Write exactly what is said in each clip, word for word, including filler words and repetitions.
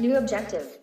New objective.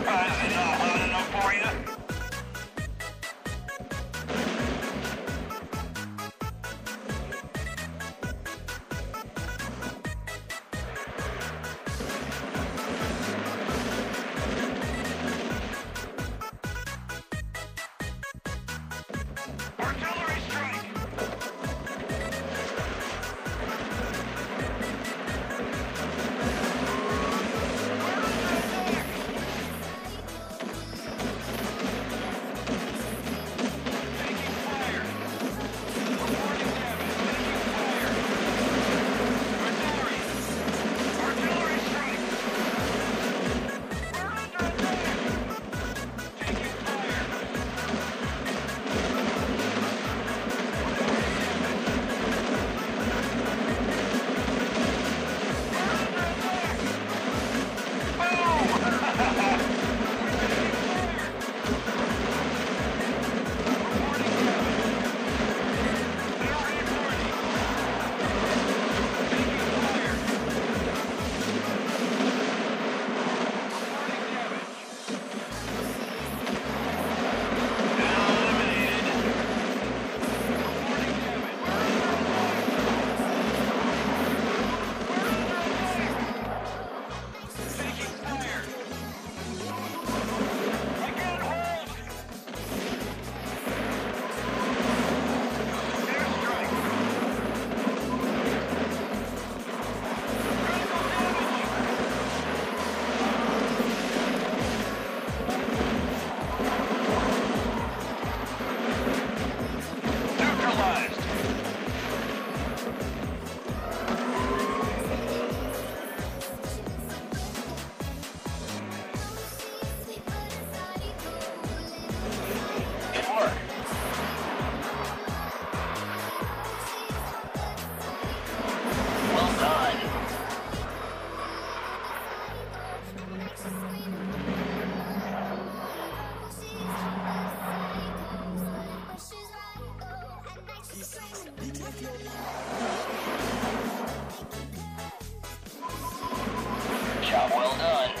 Is it all loud enough for you? Job well done.